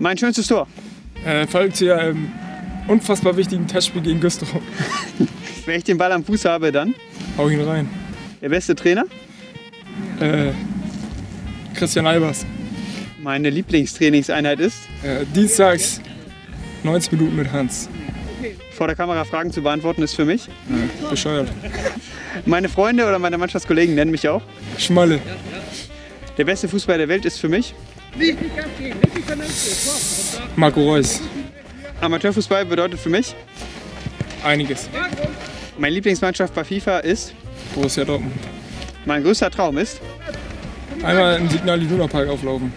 Mein schönstes Tor? Verübt hier im unfassbar wichtigen Testspiel gegen Güstrow. Wenn ich den Ball am Fuß habe, dann? Hau ihn rein. Der beste Trainer? Christian Albers. Meine Lieblingstrainingseinheit ist? Dienstags 90 Minuten mit Hans. Vor der Kamera Fragen zu beantworten ist für mich? Bescheuert. Meine Freunde oder meine Mannschaftskollegen nennen mich auch? Schmalle. Der beste Fußballer der Welt ist für mich? Marco Reus. Amateurfußball bedeutet für mich? Einiges. Meine Lieblingsmannschaft bei FIFA ist? Borussia Dortmund. Mein größter Traum ist? Einmal im Signal Iduna Park auflaufen.